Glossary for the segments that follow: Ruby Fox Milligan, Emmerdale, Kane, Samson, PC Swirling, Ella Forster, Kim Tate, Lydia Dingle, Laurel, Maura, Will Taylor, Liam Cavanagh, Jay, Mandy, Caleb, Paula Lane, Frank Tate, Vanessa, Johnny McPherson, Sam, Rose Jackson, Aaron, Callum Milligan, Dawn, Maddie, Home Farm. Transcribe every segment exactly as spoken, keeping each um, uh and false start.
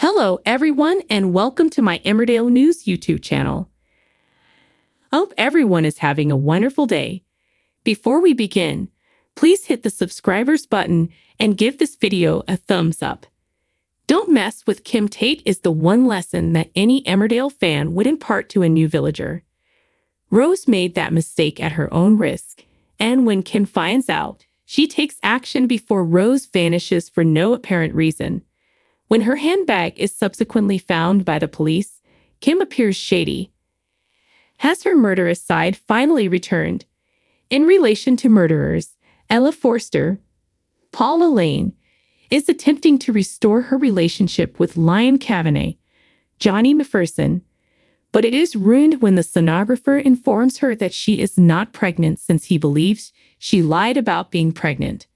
Hello, everyone, and welcome to my Emmerdale News YouTube channel. I hope everyone is having a wonderful day. Before we begin, please hit the subscribers button and give this video a thumbs up. Don't mess with Kim Tate is the one lesson that any Emmerdale fan would impart to a new villager. Rose made that mistake at her own risk, and when Kim finds out, she takes action before Rose vanishes for no apparent reason. When her handbag is subsequently found by the police, Kim appears shady. Has her murderous side finally returned? In relation to murderers, Ella Forster, Paula Lane, is attempting to restore her relationship with Liam Cavanagh, Johnny McPherson, but it is ruined when the sonographer informs her that she is not pregnant since he believes she lied about being pregnant.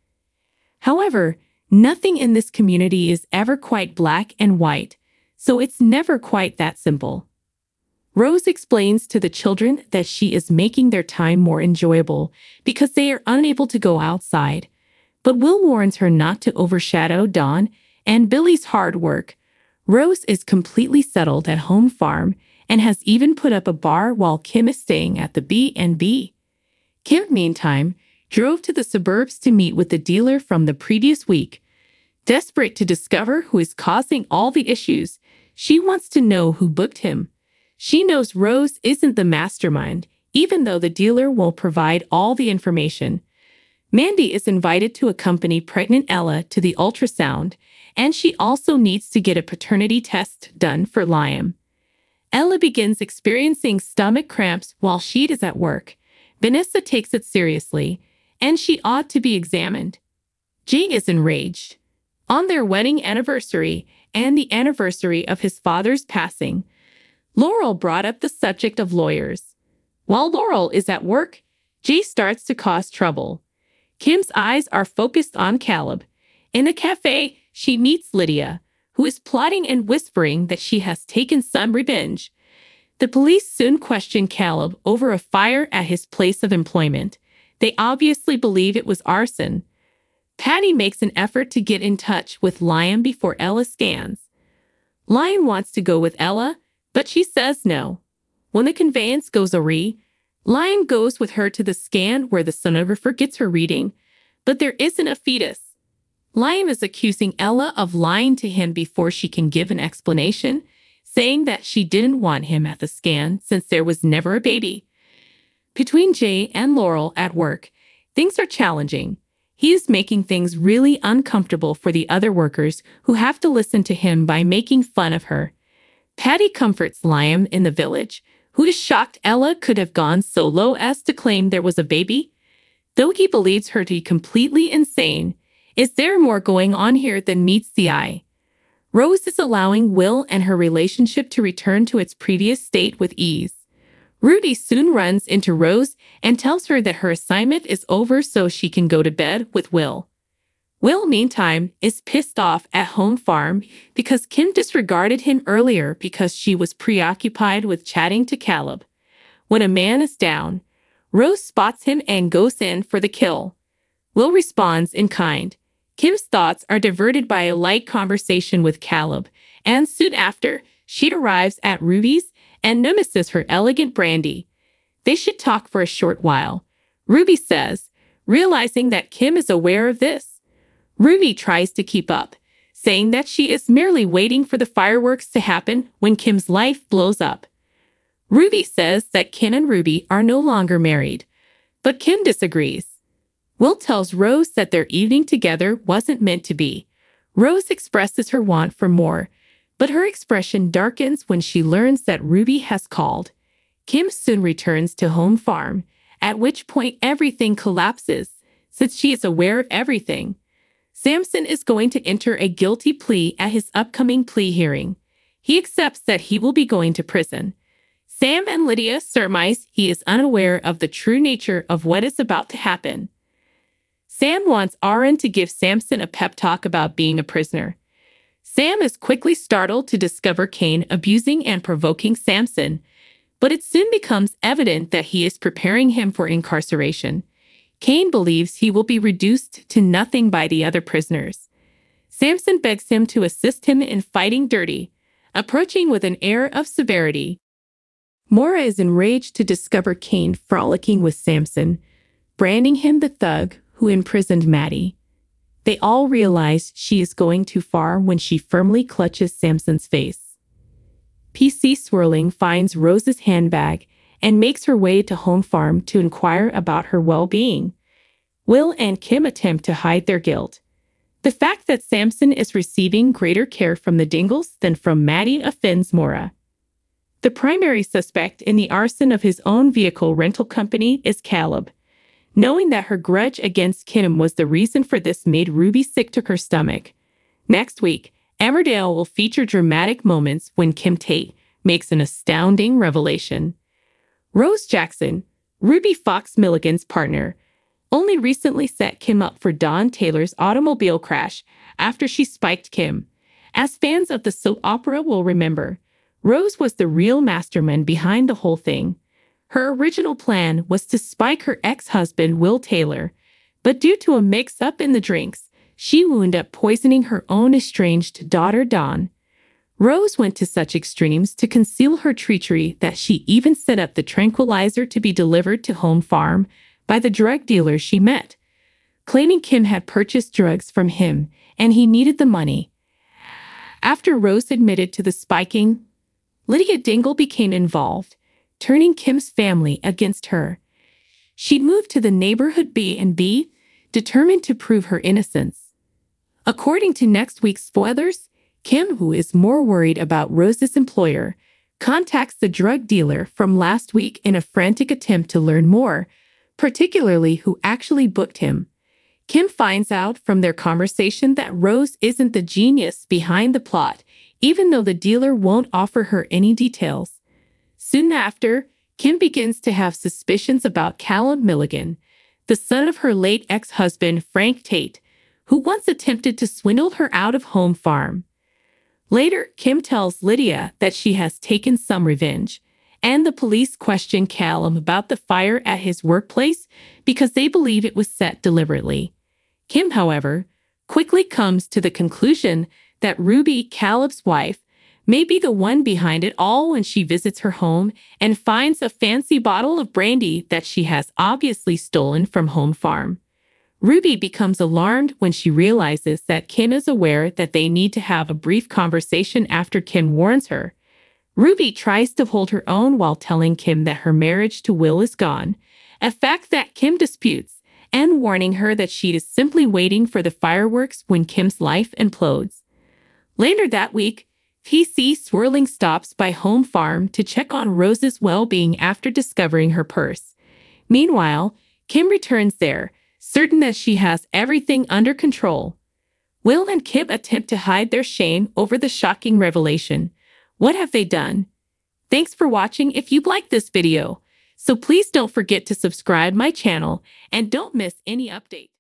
However, nothing in this community is ever quite black and white, so it's never quite that simple. Rose explains to the children that she is making their time more enjoyable because they are unable to go outside, but Will warns her not to overshadow Dawn and Billy's hard work. Rose is completely settled at Home Farm and has even put up a bar while Kim is staying at the B and B. Kim, meantime, drove to the suburbs to meet with the dealer from the previous week. Desperate to discover who is causing all the issues, she wants to know who booked him. She knows Rose isn't the mastermind, even though the dealer won't provide all the information. Mandy is invited to accompany pregnant Ella to the ultrasound, and she also needs to get a paternity test done for Liam. Ella begins experiencing stomach cramps while she is at work. Vanessa takes it seriously, and she ought to be examined. Jay is enraged. On their wedding anniversary and the anniversary of his father's passing, Laurel brought up the subject of lawyers. While Laurel is at work, Jay starts to cause trouble. Kim's eyes are focused on Caleb. In a cafe, she meets Lydia, who is plotting and whispering that she has taken some revenge. The police soon question Caleb over a fire at his place of employment. They obviously believe it was arson. Patty makes an effort to get in touch with Liam before Ella scans. Liam wants to go with Ella, but she says no. When the conveyance goes awry, Liam goes with her to the scan where the sonographer gets her reading, but there isn't a fetus. Liam is accusing Ella of lying to him before she can give an explanation, saying that she didn't want him at the scan since there was never a baby. Between Jay and Laurel at work, things are challenging. He is making things really uncomfortable for the other workers who have to listen to him by making fun of her. Patty comforts Liam in the village, who is shocked Ella could have gone so low as to claim there was a baby. Though he believes her to be completely insane, is there more going on here than meets the eye? Rose is allowing Will and her relationship to return to its previous state with ease. Ruby soon runs into Rose and tells her that her assignment is over so she can go to bed with Will. Will, meantime, is pissed off at Home Farm because Kim disregarded him earlier because she was preoccupied with chatting to Caleb. When a man is down, Rose spots him and goes in for the kill. Will responds in kind. Kim's thoughts are diverted by a light conversation with Caleb, and soon after, she arrives at Ruby's and notices her elegant brandy. They should talk for a short while, Ruby says, realizing that Kim is aware of this. Ruby tries to keep up, saying that she is merely waiting for the fireworks to happen when Kim's life blows up. Ruby says that Kim and Ruby are no longer married, but Kim disagrees. Will tells Rose that their evening together wasn't meant to be. Rose expresses her want for more, but her expression darkens when she learns that Ruby has called. Kim soon returns to Home Farm, at which point everything collapses, since she is aware of everything. Samson is going to enter a guilty plea at his upcoming plea hearing. He accepts that he will be going to prison. Sam and Lydia surmise he is unaware of the true nature of what is about to happen. Sam wants Aaron to give Samson a pep talk about being a prisoner. Sam is quickly startled to discover Kane abusing and provoking Samson, but it soon becomes evident that he is preparing him for incarceration. Kane believes he will be reduced to nothing by the other prisoners. Samson begs him to assist him in fighting dirty, approaching with an air of severity. Maura is enraged to discover Kane frolicking with Samson, branding him the thug who imprisoned Maddie. They all realize she is going too far when she firmly clutches Samson's face. P C Swirling finds Rose's handbag and makes her way to Home Farm to inquire about her well-being. Will and Kim attempt to hide their guilt. The fact that Samson is receiving greater care from the Dingles than from Maddie offends Maura. The primary suspect in the arson of his own vehicle rental company is Caleb. Knowing that her grudge against Kim was the reason for this made Ruby sick to her stomach. Next week, Emmerdale will feature dramatic moments when Kim Tate makes an astounding revelation. Rose Jackson, Ruby Fox Milligan's partner, only recently set Kim up for Dawn Taylor's automobile crash after she spiked Kim. As fans of the soap opera will remember, Rose was the real mastermind behind the whole thing. Her original plan was to spike her ex-husband, Will Taylor, but due to a mix-up in the drinks, she wound up poisoning her own estranged daughter, Dawn. Rose went to such extremes to conceal her treachery that she even set up the tranquilizer to be delivered to Home Farm by the drug dealer she met, claiming Kim had purchased drugs from him and he needed the money. After Rose admitted to the spiking, Lydia Dingle became involved, turning Kim's family against her. She'd moved to the neighborhood B and B, determined to prove her innocence. According to next week's spoilers, Kim, who is more worried about Rose's employer, contacts the drug dealer from last week in a frantic attempt to learn more, particularly who actually booked him. Kim finds out from their conversation that Rose isn't the genius behind the plot, even though the dealer won't offer her any details. Soon after, Kim begins to have suspicions about Callum Milligan, the son of her late ex-husband Frank Tate, who once attempted to swindle her out of Home Farm. Later, Kim tells Lydia that she has taken some revenge, and the police question Callum about the fire at his workplace because they believe it was set deliberately. Kim, however, quickly comes to the conclusion that Ruby, Caleb's wife, may be the one behind it all when she visits her home and finds a fancy bottle of brandy that she has obviously stolen from Home Farm. Ruby becomes alarmed when she realizes that Kim is aware that they need to have a brief conversation after Kim warns her. Ruby tries to hold her own while telling Kim that her marriage to Will is gone, a fact that Kim disputes, and warning her that she is simply waiting for the fireworks when Kim's life implodes. Later that week, P C Swirling stops by Home Farm to check on Rose's well-being after discovering her purse. Meanwhile, Kim returns there, certain that she has everything under control. Will and Kim attempt to hide their shame over the shocking revelation. What have they done? Thanks for watching. If you liked this video, so please don't forget to subscribe my channel and don't miss any updates.